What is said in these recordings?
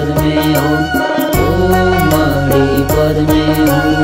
Om Mani Padme Hum।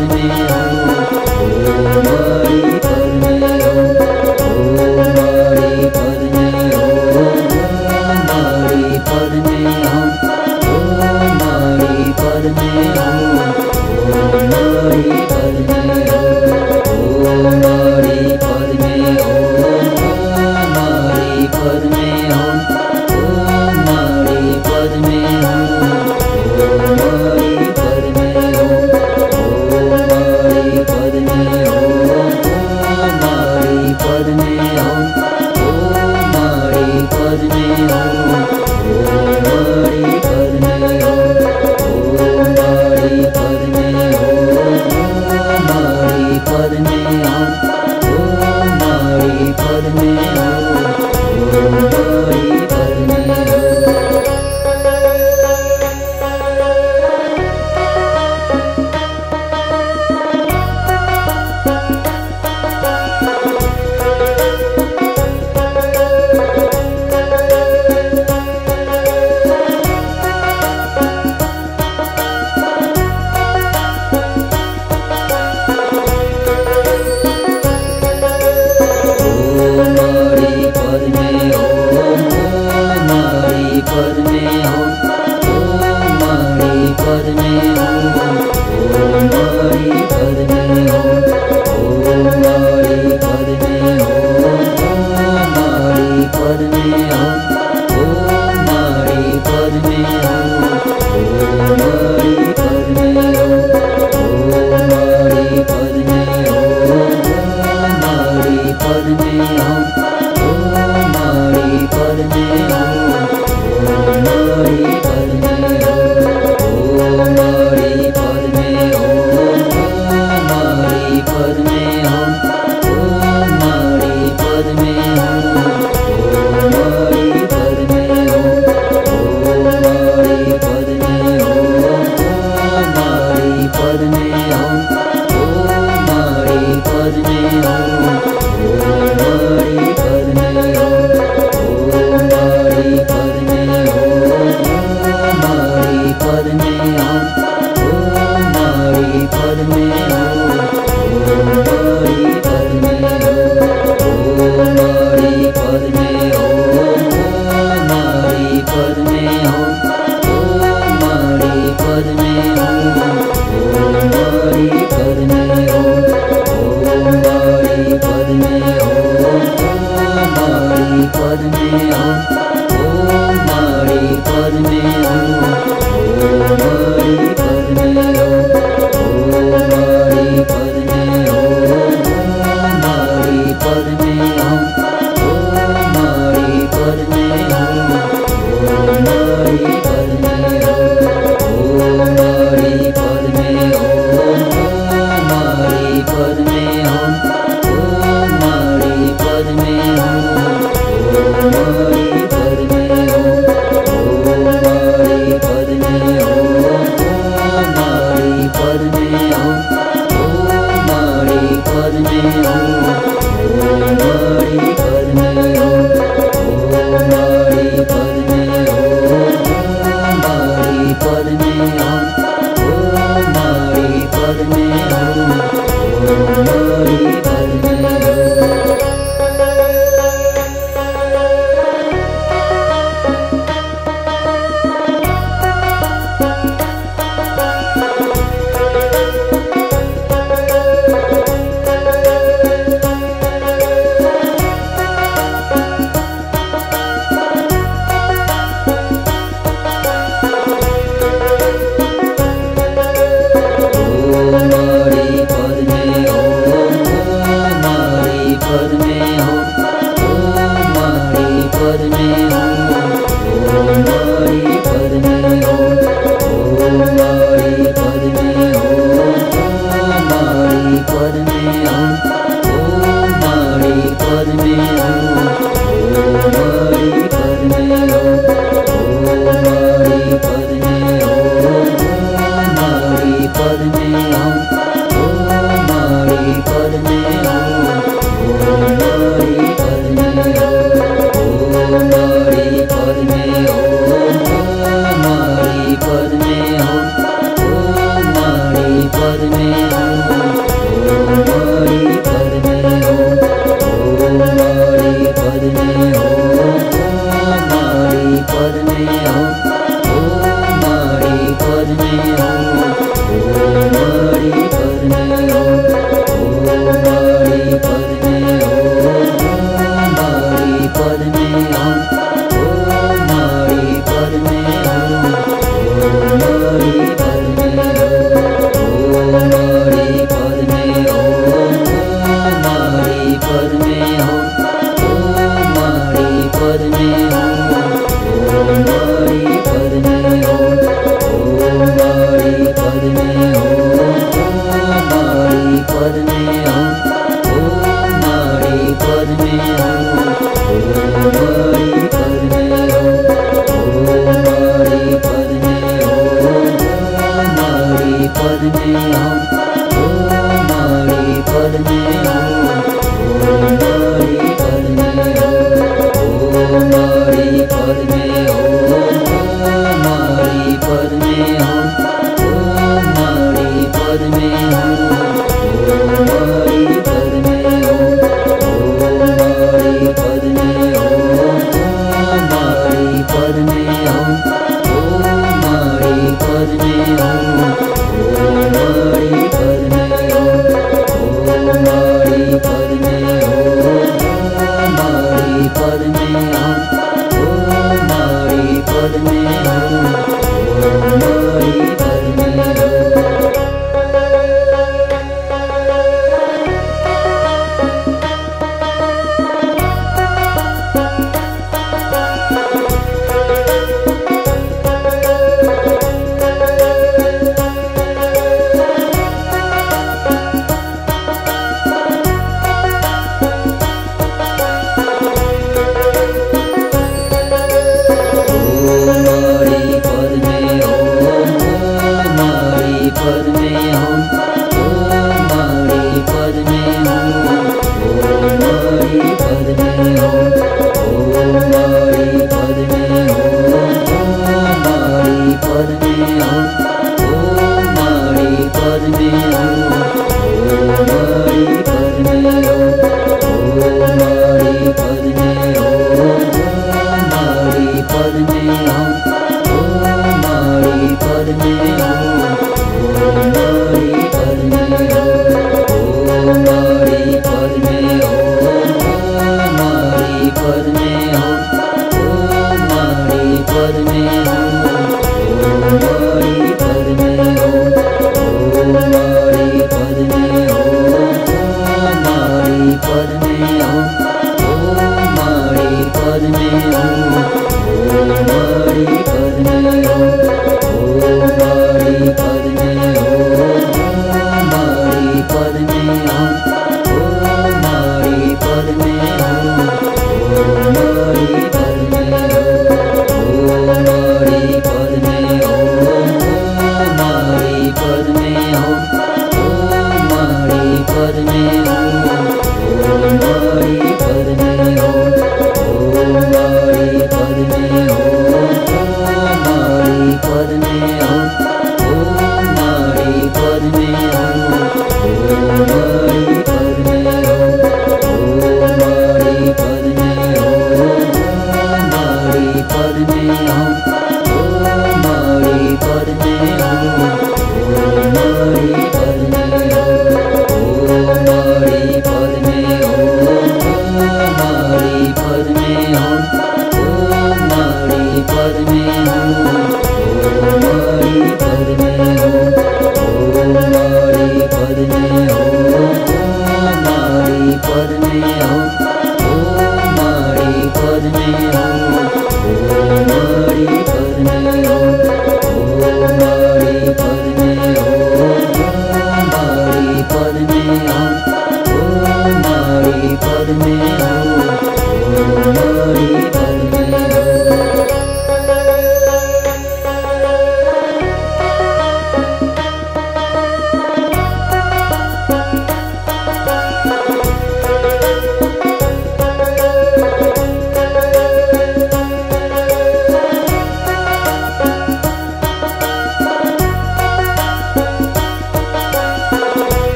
पद्मे हुम। ओम मणि पद्मे हुम। ओम मणि पद्मे हुम। ओम मणि पद्मे हुम। ओम मणि पद्मे हुम। ओम मणि पद्मे हुम। ओम मणि पद्मे हुम। ओम मणि पद्मे हुम। ओम मणि पद्मे हुम। Om Mani Padme Hum।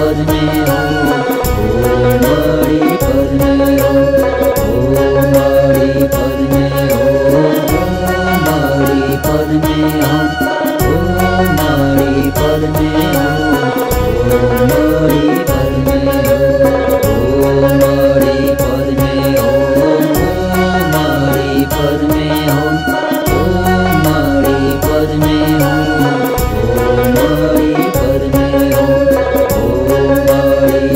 पद्मे हूँ। ओम मणि पद्मे हूँ। ओम मणि पद्मे हूँ। ओम मणि पद्मे हूँ। ओम मणि पद्मे हूँ। ओम मणि पद्मे हूँ। ओम मणि पद्मे हूँ। ओम मणि पद्मे हूँ। ओम मणि पद्मे हूँ। ओम मणि पद्मे हूँ। ओम मणि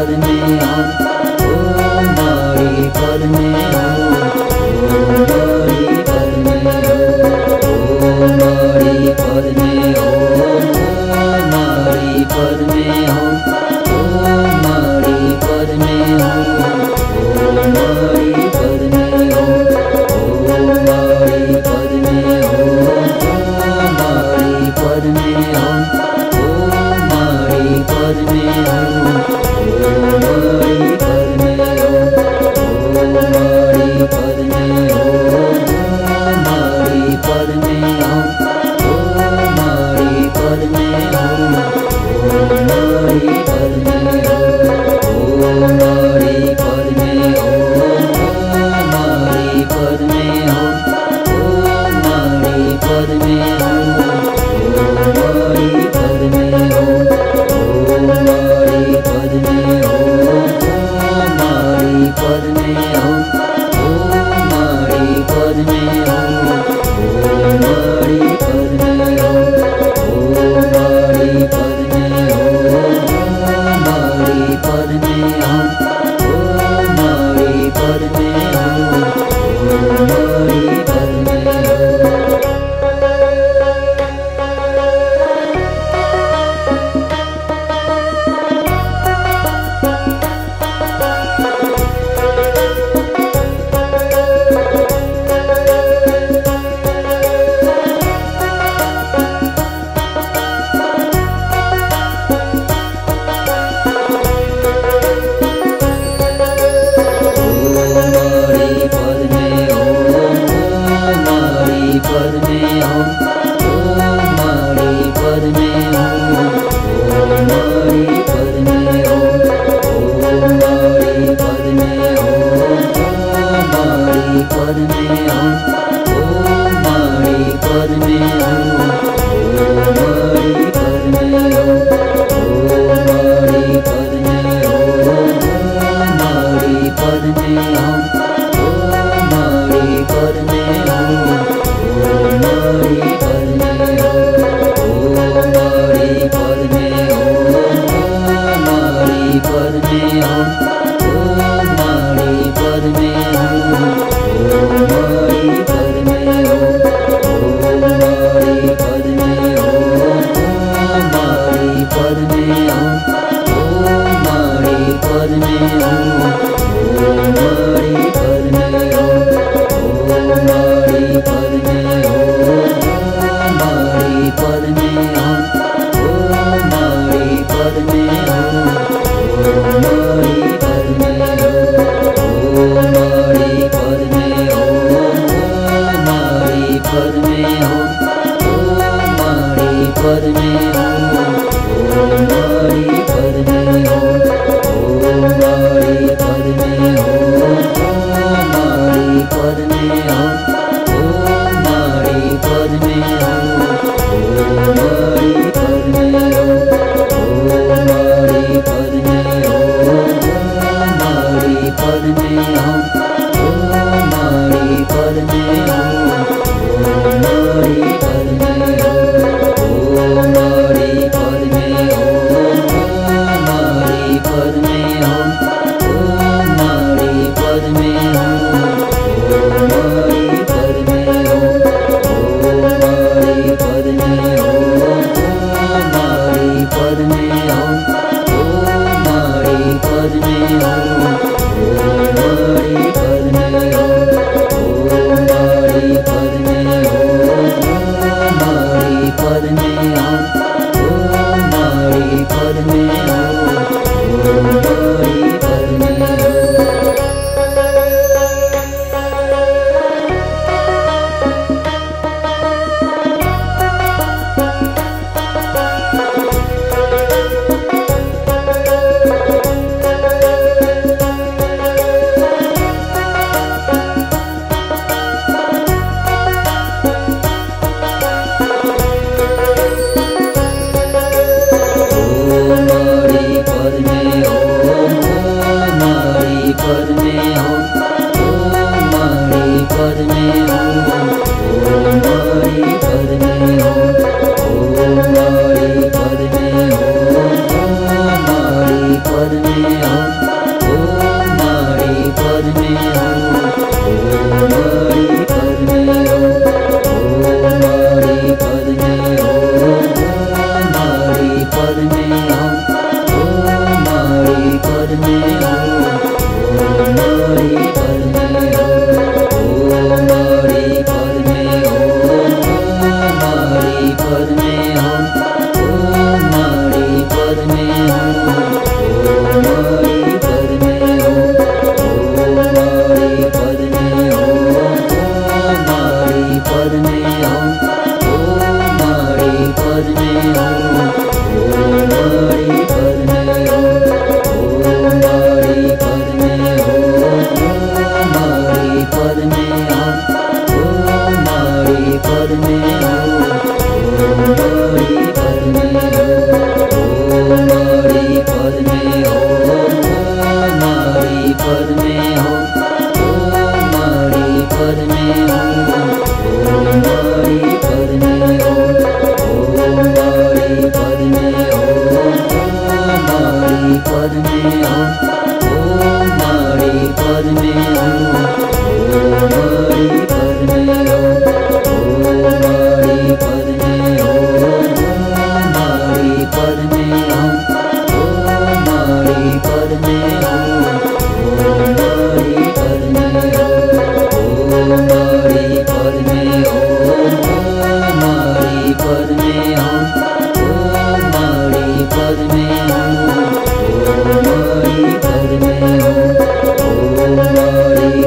पद्मे हम, ओम मणि पद्मे हम, ओम मणि पद्मे हम, ओम मणि पद्मे हम, ओम मणि पद्मे हम, ओम मणि पद्मे हम, ओम मणि पद्मे हम, ओम मणि पद्मे हम, ओम मणि पद्मे हम, ओम मणि पद्मे हम। Oh, Om Mani Padme Hum.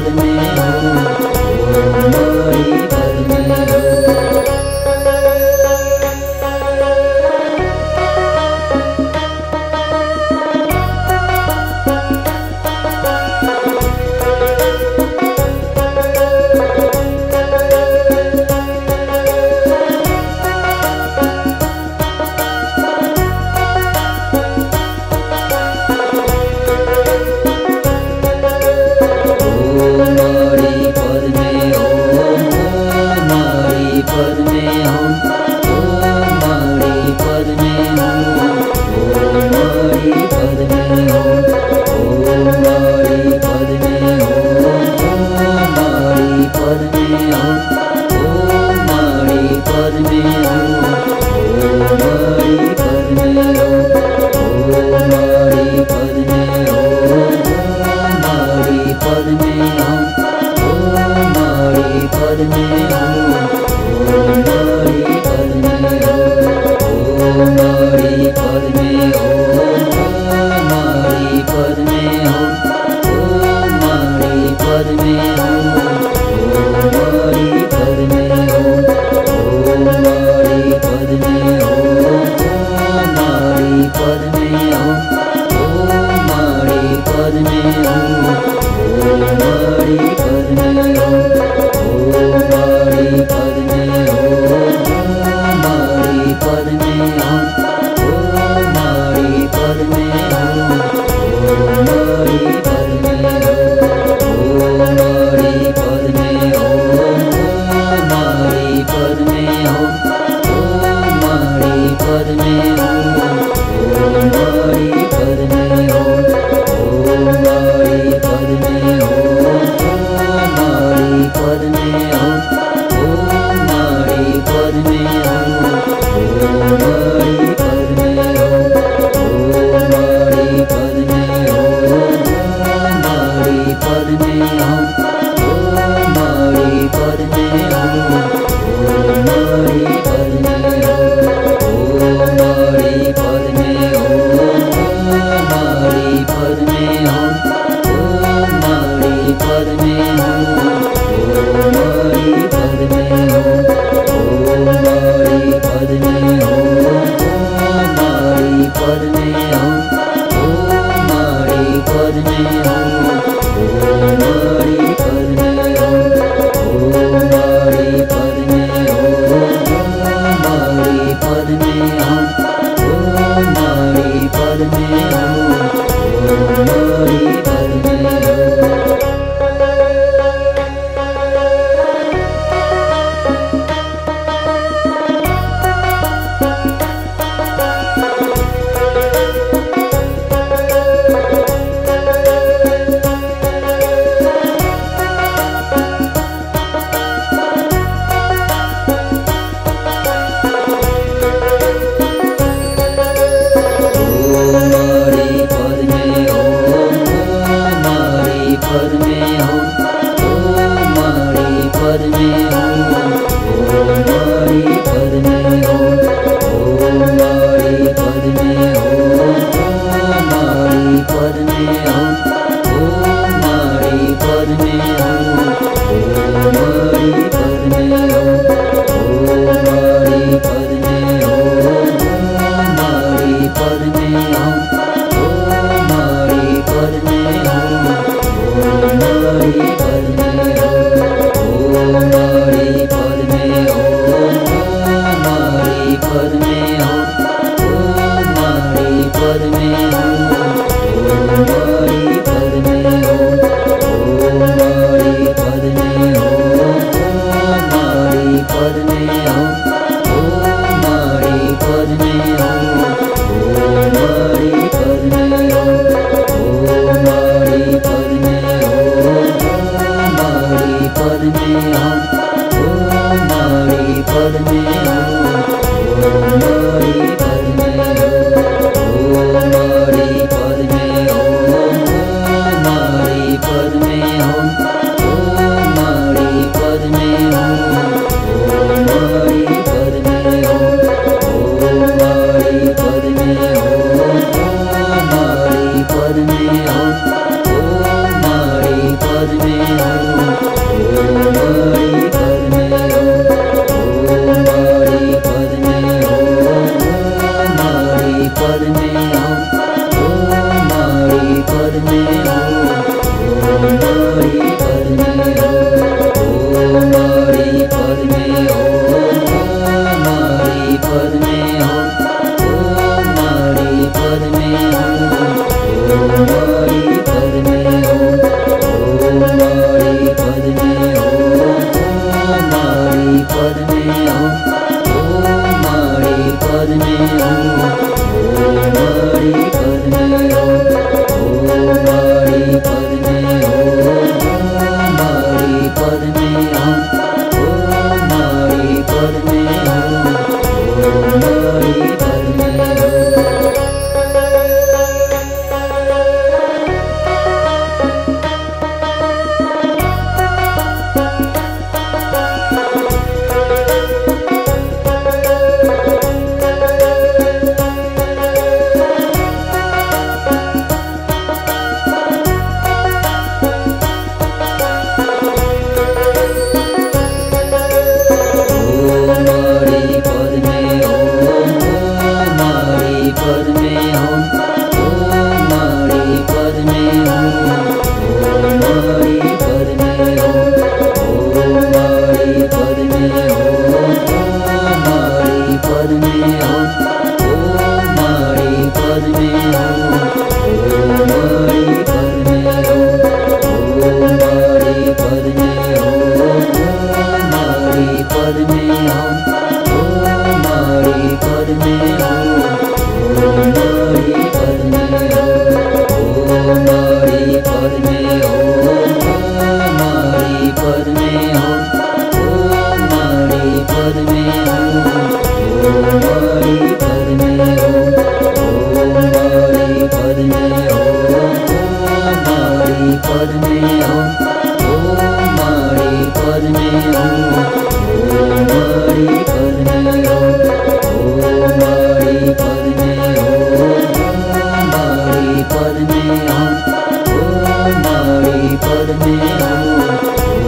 पद्मे हुम ओम मणि पद्मे पद्मे हुम ओम मणि पद्मे हुम ओम मणि पद्मे हुम ओम मणि पद्मे हुम ओम मणि पद्मे हुम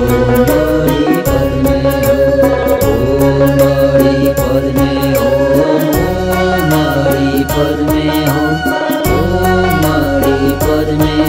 ओम मणि पद्मे हुम ओम मणि पद्मे हुम ओम मणि पद्मे हुम ओम मणि पद्मे हुम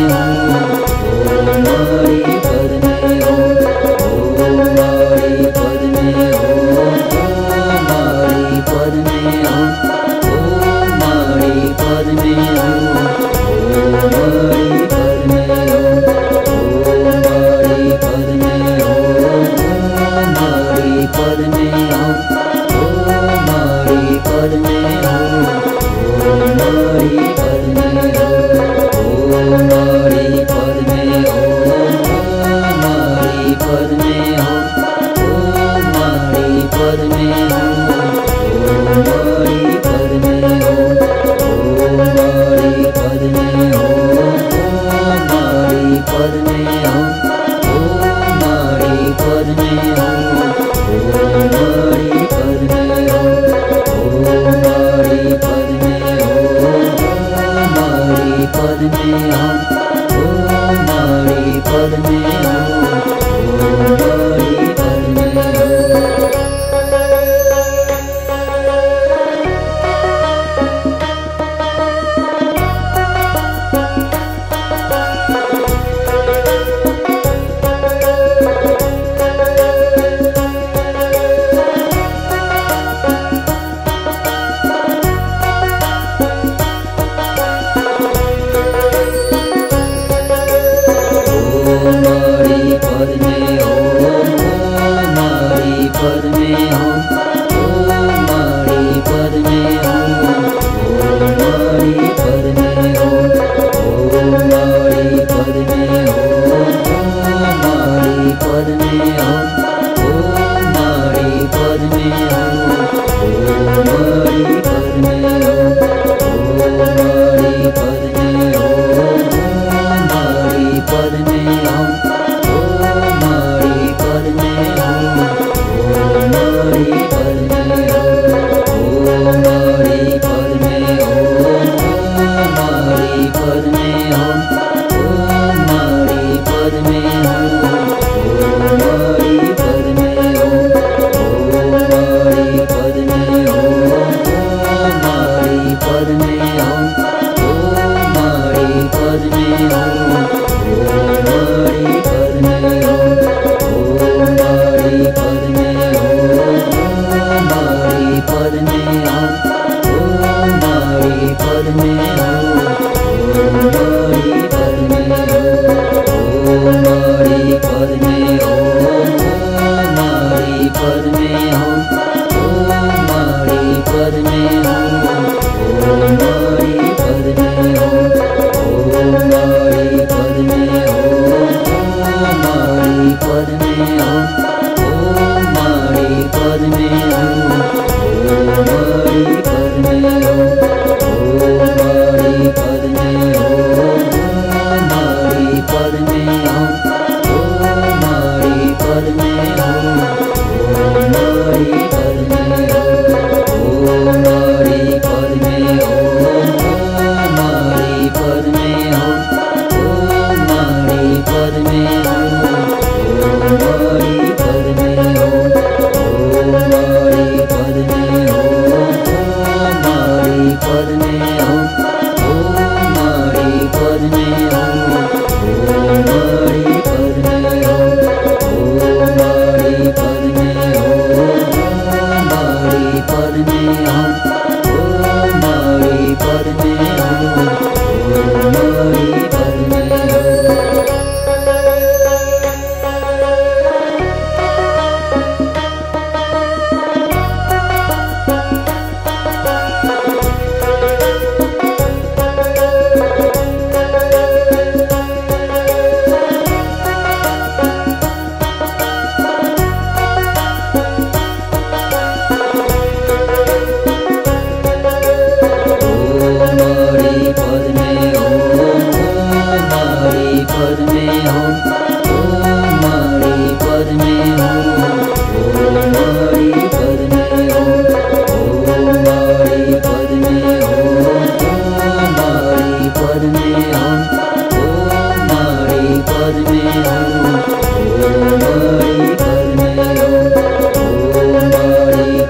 पद्मे हुम। ओम मणि पद्मे हुम। ओम मणि पद्मे हुम। ओम मणि पद्मे हुम। ओम मणि पद्मे हुम। ओम मणि पद्मे हुम। ओम मणि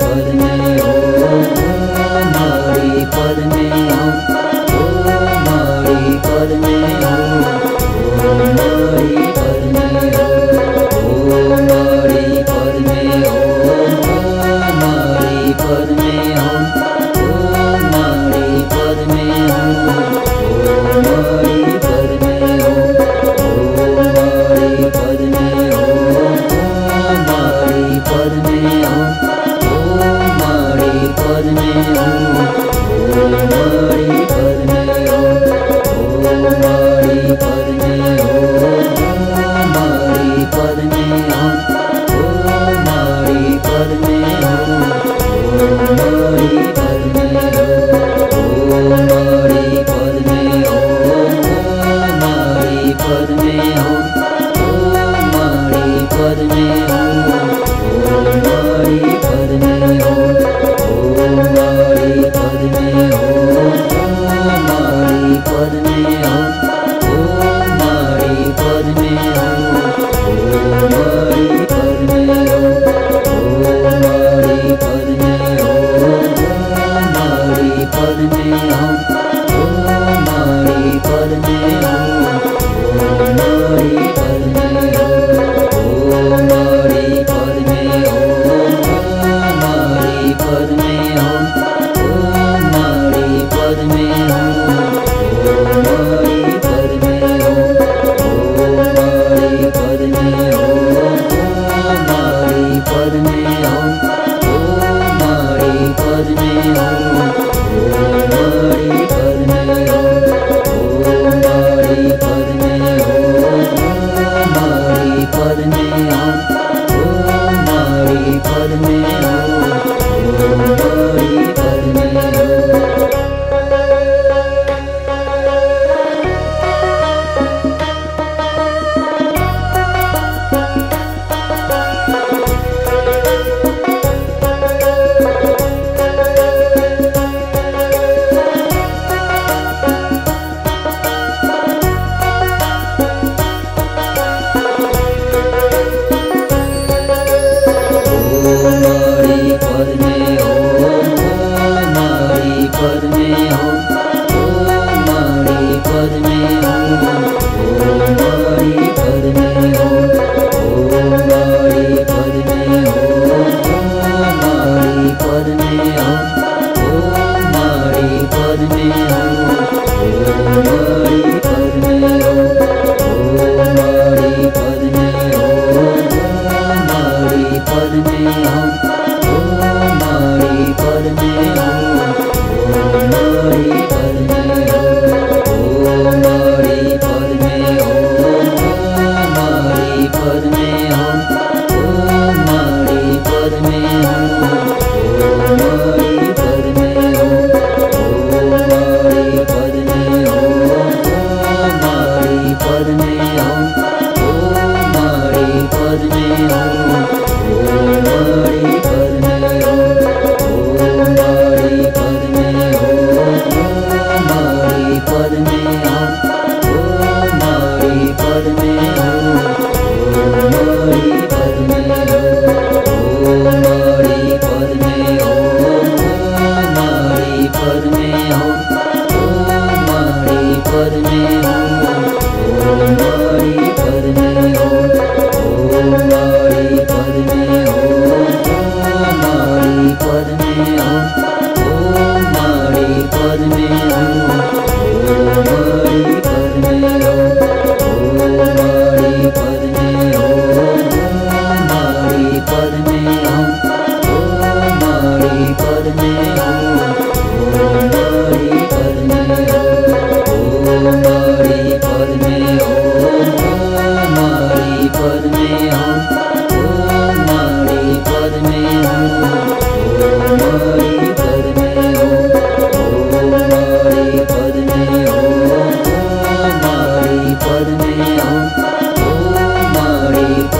पद्मे हुम। ओम मणि पद्मे हुम। ओम मणि पद्मे हुम। ओम मणि पद्मे हुम। Om Mani Padme Hum।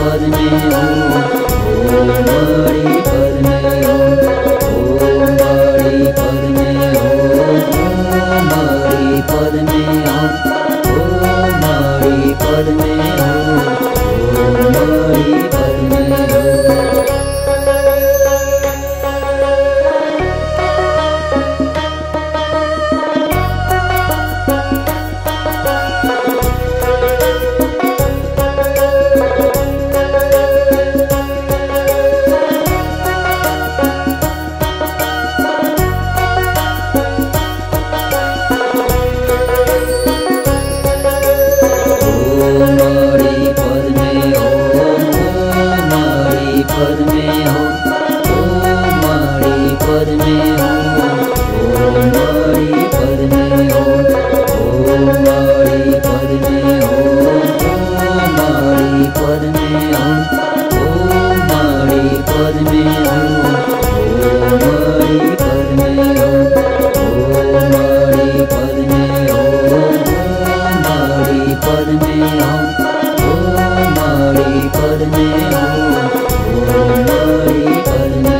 पद्मे हुम। ओम मणि पद्मे हुम। ओम मणि पद्मे हुम। ओम मणि पद्मे हुम। ओम मणि पद्मे हुम। ओम मणि पद्मे हुम। Om Mani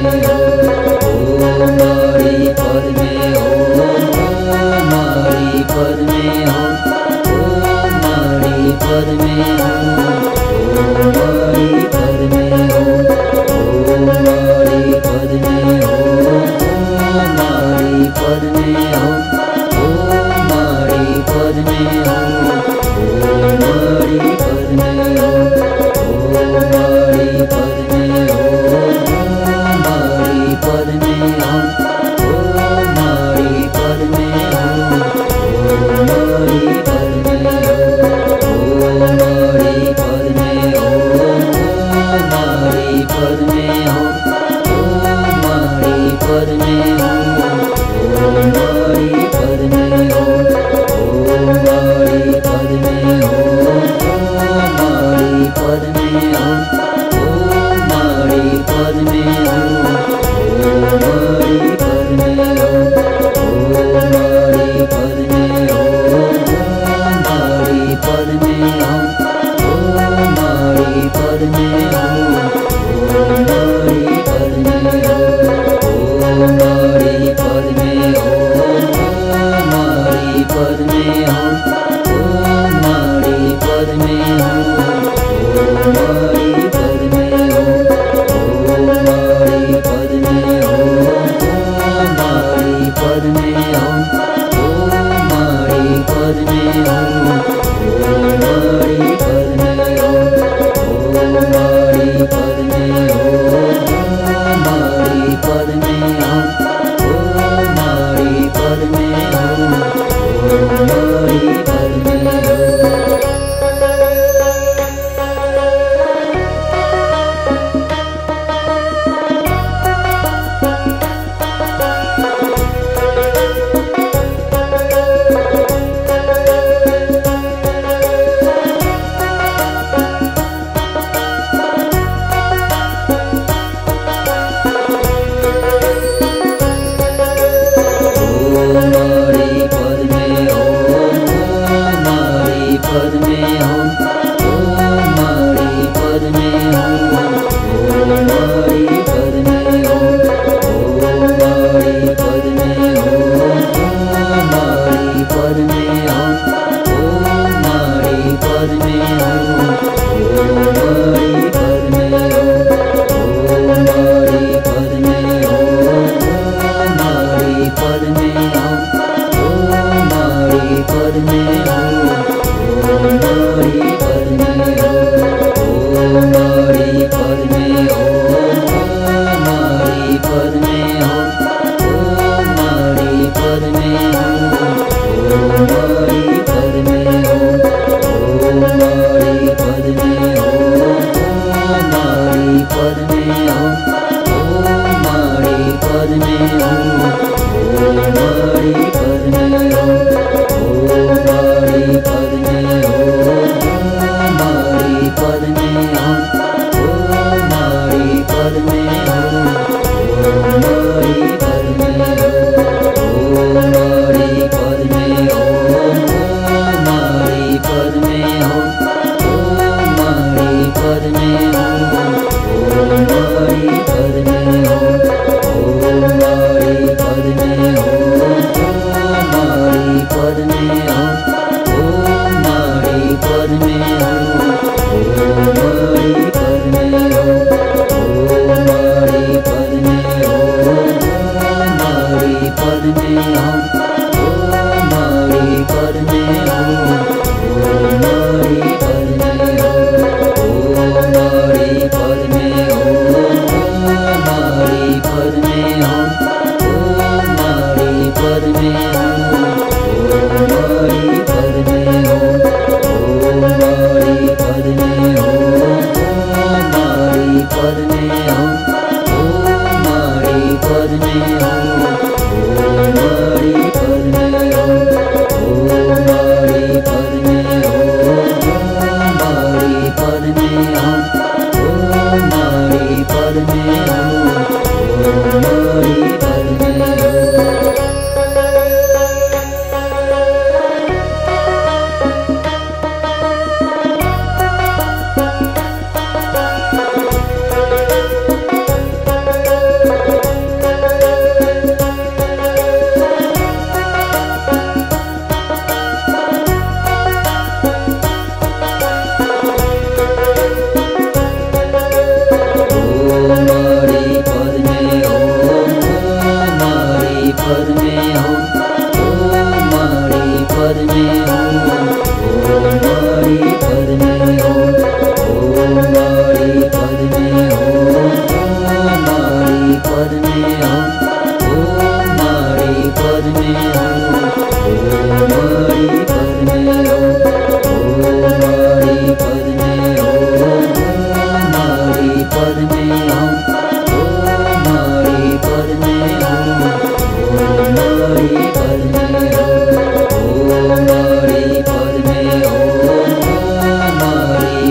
Padme Hum।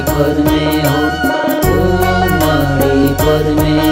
पद्मे हुम। ओम मणि पद्मे